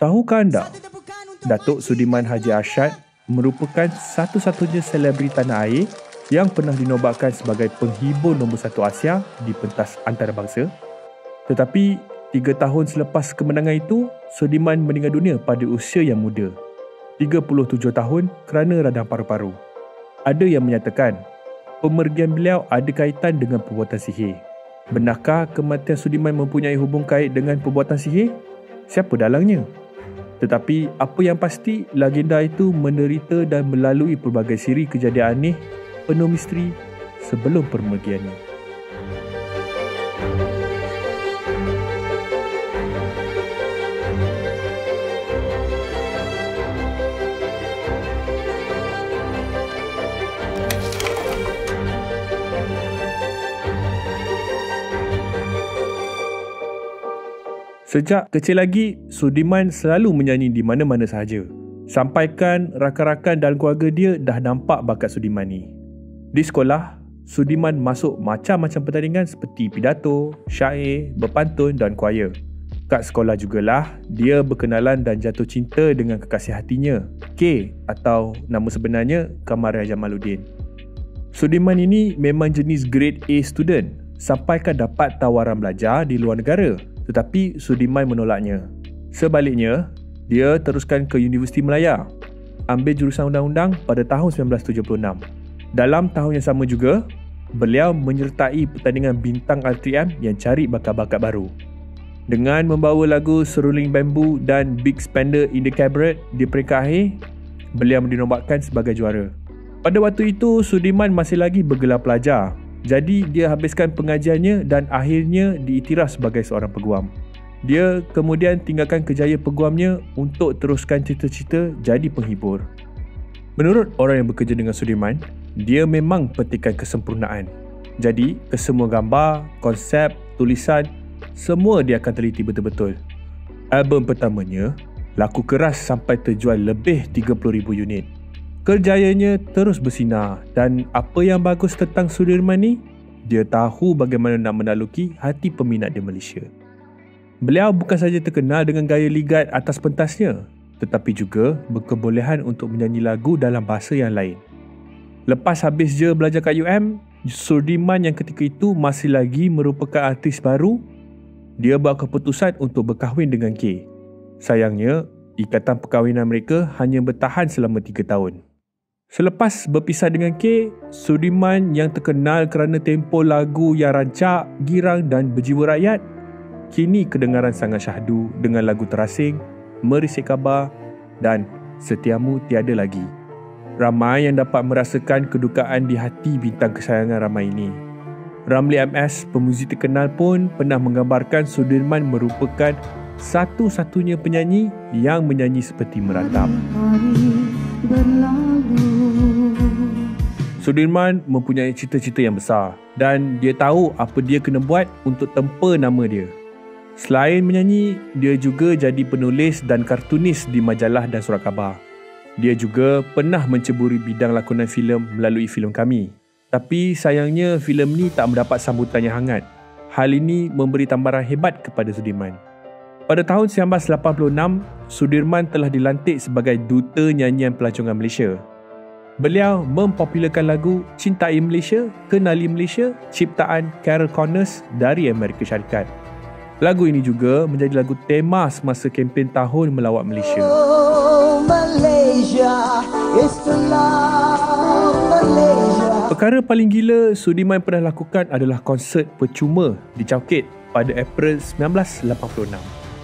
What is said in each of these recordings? Tahukah anda, Dato' Sudirman Haji Arshad merupakan satu-satunya selebriti tanah air yang pernah dinobatkan sebagai penghibur nombor 1 Asia di pentas antarabangsa. Tetapi, 3 tahun selepas kemenangan itu, Sudirman meninggal dunia pada usia yang muda, 37 tahun kerana radang paru-paru. Ada yang menyatakan, pemergian beliau ada kaitan dengan perbuatan sihir. Benarkah kematian Sudirman mempunyai hubung kait dengan perbuatan sihir? Siapa dalangnya? Tetapi apa yang pasti, legenda itu menderita dan melalui pelbagai siri kejadian aneh penuh misteri sebelum pemergiannya. Sejak kecil lagi, Sudirman selalu menyanyi di mana-mana sahaja. Sampaikan rakan-rakan dan keluarga dia dah nampak bakat Sudirman ni. Di sekolah, Sudirman masuk macam-macam pertandingan seperti pidato, syair, berpantun dan kuaya. Kat sekolah jugalah, dia berkenalan dan jatuh cinta dengan kekasih hatinya, K atau nama sebenarnya Kamariah Jamaludin. Sudirman ini memang jenis grade A student, sampaikan dapat tawaran belajar di luar negara. Tetapi Sudirman menolaknya. Sebaliknya, dia teruskan ke Universiti Malaya, ambil jurusan undang-undang pada tahun 1976. Dalam tahun yang sama juga, beliau menyertai pertandingan bintang RTM yang cari bakat-bakat baru. Dengan membawa lagu Seruling Bambu dan Big Spender in the Cabaret di peringkat akhir, beliau dinobatkan sebagai juara. Pada waktu itu, Sudirman masih lagi bergelar pelajar. Jadi, dia habiskan pengajiannya dan akhirnya diiktiraf sebagai seorang peguam. Dia kemudian tinggalkan kejayaan peguamnya untuk teruskan cita-cita jadi penghibur. Menurut orang yang bekerja dengan Sudirman, dia memang petikan kesempurnaan. Jadi, kesemua gambar, konsep, tulisan, semua dia akan teliti betul-betul. Album pertamanya laku keras sampai terjual lebih 30,000 unit. Kerjayanya terus bersinar dan apa yang bagus tentang Sudirman ni, dia tahu bagaimana nak menaluki hati peminat di Malaysia. Beliau bukan saja terkenal dengan gaya ligat atas pentasnya, tetapi juga berkebolehan untuk menyanyi lagu dalam bahasa yang lain. Lepas habis je belajar kat UM, Sudirman yang ketika itu masih lagi merupakan artis baru, dia buat keputusan untuk berkahwin dengan K. Sayangnya, ikatan perkahwinan mereka hanya bertahan selama 3 tahun. Selepas berpisah dengan K, Sudirman yang terkenal kerana tempo lagu yang rancak, girang dan berjiwa rakyat, kini kedengaran sangat syahdu dengan lagu Terasing, Merisik Khabar dan Setiamu Tiada Lagi. Ramai yang dapat merasakan kedukaan di hati bintang kesayangan ramai ini. Ramli MS, pemuzik terkenal pun pernah menggambarkan Sudirman merupakan satu-satunya penyanyi yang menyanyi seperti meratap. Sudirman mempunyai cita-cita yang besar dan dia tahu apa dia kena buat untuk tempa nama dia. Selain menyanyi, dia juga jadi penulis dan kartunis di majalah dan surat khabar. Dia juga pernah menceburi bidang lakonan filem melalui filem Kami. Tapi sayangnya filem ni tak mendapat sambutan yang hangat. Hal ini memberi tamparan hebat kepada Sudirman. Pada tahun 1986, Sudirman telah dilantik sebagai Duta Nyanyian Pelancongan Malaysia. Beliau mempopularkan lagu Cintai Malaysia, Kenali Malaysia ciptaan Carol Connors dari Amerika Syarikat. Lagu ini juga menjadi lagu tema semasa kempen Tahun Melawat Malaysia. Oh, Malaysia, it's the love, Malaysia. Perkara paling gila Sudirman pernah lakukan adalah konsert percuma di Chow Kit pada April 1986.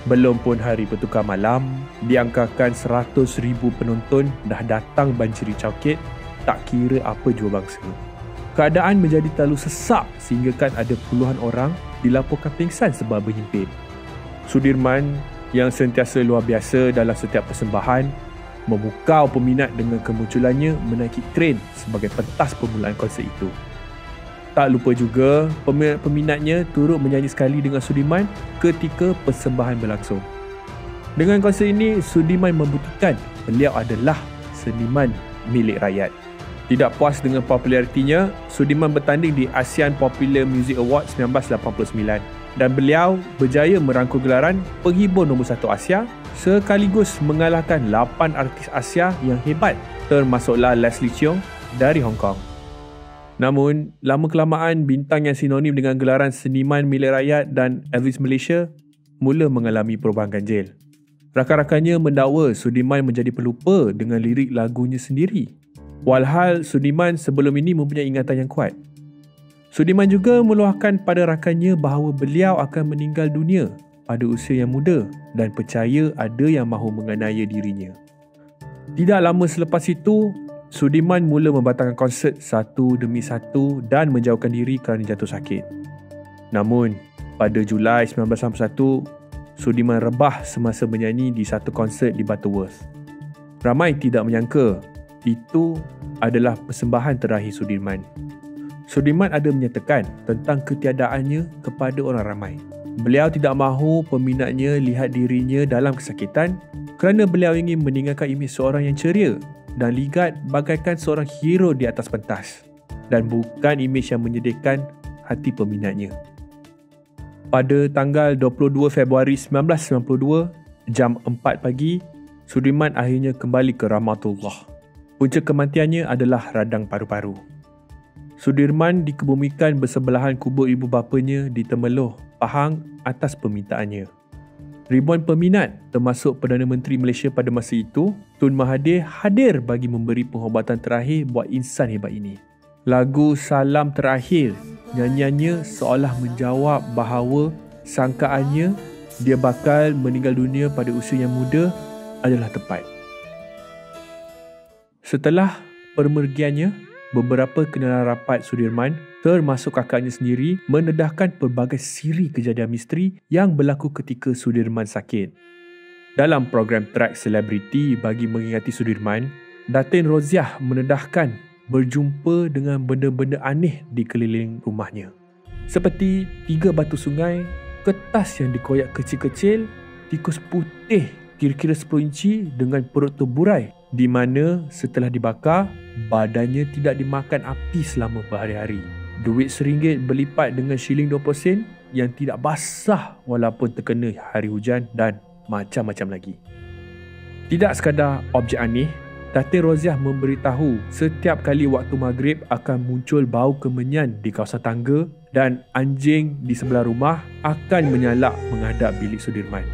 Belum pun hari bertukar malam, diangkakan 100,000 penonton dah datang banjiri Chow Kit, tak kira apa jua bangsa. Keadaan menjadi terlalu sesak sehinggakan ada puluhan orang dilaporkan pingsan sebab berhimpit. Sudirman yang sentiasa luar biasa dalam setiap persembahan, memukau peminat dengan kemunculannya menaiki kren sebagai pentas permulaan konsert itu. Tak lupa juga, peminat-peminatnya turut menyanyi sekali dengan Sudirman ketika persembahan berlangsung. Dengan konsert ini, Sudirman membuktikan beliau adalah seniman milik rakyat. Tidak puas dengan popularitinya, Sudirman bertanding di ASEAN Popular Music Awards 1989 dan beliau berjaya merangkul gelaran Penghibur No. 1 Asia sekaligus mengalahkan 8 artis Asia yang hebat termasuklah Leslie Cheung dari Hong Kong. Namun, lama-kelamaan bintang yang sinonim dengan gelaran seniman milik rakyat dan artis Malaysia mula mengalami perubahan ganjil. Rakan-rakannya mendakwa Sudirman menjadi pelupa dengan lirik lagunya sendiri. Walhal Sudirman sebelum ini mempunyai ingatan yang kuat. Sudirman juga meluahkan pada rakannya bahawa beliau akan meninggal dunia pada usia yang muda dan percaya ada yang mahu menganiaya dirinya. Tidak lama selepas itu, Sudirman mula membatalkan konsert satu demi satu dan menjauhkan diri kerana jatuh sakit. Namun, pada Julai 1991, Sudirman rebah semasa menyanyi di satu konsert di Butterworth. Ramai tidak menyangka itu adalah persembahan terakhir Sudirman. Sudirman ada menyatakan tentang ketiadaannya kepada orang ramai. Beliau tidak mahu peminatnya lihat dirinya dalam kesakitan kerana beliau ingin meninggalkan imej seorang yang ceria dan ligat bagaikan seorang hero di atas pentas dan bukan imej yang menyedihkan hati peminatnya. Pada tanggal 22 Februari 1992, jam 4 pagi, Sudirman akhirnya kembali ke rahmatullah. Punca kematiannya adalah radang paru-paru. Sudirman dikebumikan bersebelahan kubur ibu bapanya di Temerloh, Pahang atas permintaannya. Ribuan peminat termasuk Perdana Menteri Malaysia pada masa itu, Tun Mahathir hadir bagi memberi penghormatan terakhir buat insan hebat ini. Lagu Salam Terakhir, nyanyiannya seolah menjawab bahawa sangkaannya dia bakal meninggal dunia pada usia yang muda adalah tepat. Setelah pemergiannya, beberapa kenalan rapat Sudirman termasuk kakaknya sendiri mendedahkan pelbagai siri kejadian misteri yang berlaku ketika Sudirman sakit. Dalam program track selebriti bagi mengingati Sudirman, Datin Rodziah mendedahkan berjumpa dengan benda-benda aneh di keliling rumahnya. Seperti 3 batu sungai, kertas yang dikoyak kecil-kecil, tikus putih kira-kira 10 inci dengan perut terburai di mana setelah dibakar, badannya tidak dimakan api selama berhari-hari. Duit RM1 berlipat dengan RM20 yang tidak basah walaupun terkena hari hujan dan macam-macam lagi. Tidak sekadar objek aneh, Datin Rodziah memberitahu setiap kali waktu maghrib akan muncul bau kemenyan di kawasan tangga dan anjing di sebelah rumah akan menyalak menghadap bilik Sudirman.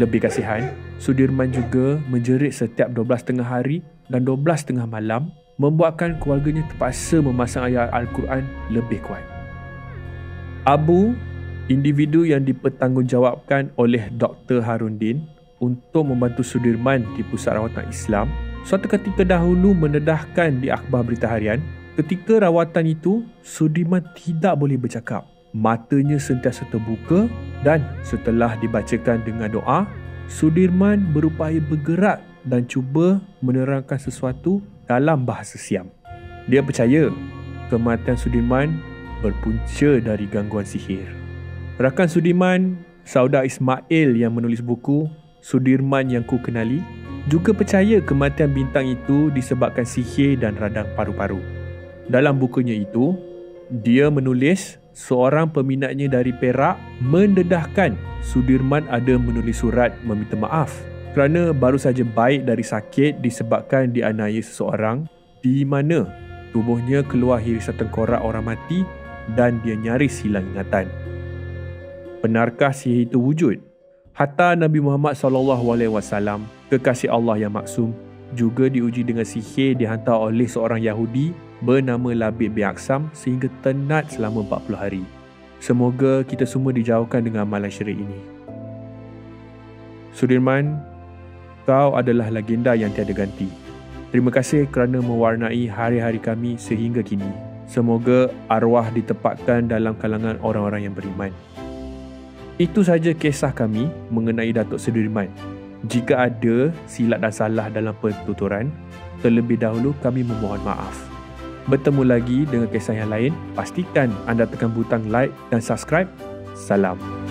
Lebih kasihan, Sudirman juga menjerit setiap 12.30 hari dan 12.30 malam membuatkan keluarganya terpaksa memasang ayat Al-Quran lebih kuat. Abu, individu yang dipertanggungjawabkan oleh Dr Harun Din untuk membantu Sudirman di Pusat Rawatan Islam, suatu ketika dahulu mendedahkan di akhbar berita harian, ketika rawatan itu, Sudirman tidak boleh bercakap. Matanya sentiasa terbuka dan setelah dibacakan dengan doa, Sudirman berupaya bergerak dan cuba menerangkan sesuatu dalam bahasa Siam. Dia percaya kematian Sudirman berpunca dari gangguan sihir. Rakan Sudirman, Saodah Ismail yang menulis buku Sudirman Yang Ku Kenali, juga percaya kematian bintang itu disebabkan sihir dan radang paru-paru. Dalam bukunya itu, dia menulis seorang peminatnya dari Perak mendedahkan Sudirman ada menulis surat meminta maaf kerana baru saja baik dari sakit disebabkan dianiaya seseorang di mana tubuhnya keluar hirisan tengkorak orang mati dan dia nyaris hilang ingatan. Benarkah sihir itu wujud? Hatta Nabi Muhammad SAW, kekasih Allah yang maksum, juga diuji dengan sihir dihantar oleh seorang Yahudi bernama Labid bin Aksam sehingga tenat selama 40 hari. Semoga kita semua dijauhkan dengan amalan syirik ini. Sudirman, kau adalah legenda yang tiada ganti. Terima kasih kerana mewarnai hari-hari kami sehingga kini. Semoga arwah ditempatkan dalam kalangan orang-orang yang beriman. Itu saja kisah kami mengenai Dato' Sudirman. Jika ada silap dan salah dalam pertuturan, terlebih dahulu kami memohon maaf. Bertemu lagi dengan kisah yang lain, pastikan anda tekan butang like dan subscribe. Salam.